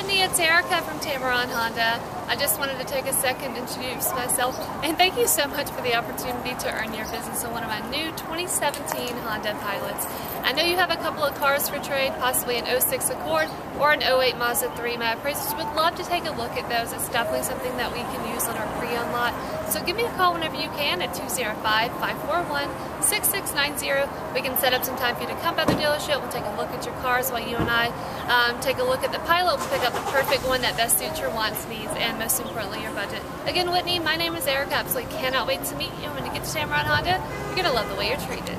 Whitney, it's Erica from Tameron Honda. I just wanted to take a second to introduce myself and thank you so much for the opportunity to earn your business on one of my new 2017 Honda Pilots. I know you have a couple of cars for trade, possibly an 06 Accord or an 08 Mazda 3. My appraisers would love to take a look at those. It's definitely something that we can use on our pre-owned lot. So give me a call whenever you can at 205-541-6690. We can set up some time for you to come by the dealership. We'll take a look at your cars while you and I take a look at the Pilot. We'll pick out the perfect one that best suits your wants, needs, and most importantly, your budget. Again, Whitney, my name is Erica. Absolutely cannot wait to meet you. When you get to Tameron Honda, you're going to love the way you're treated.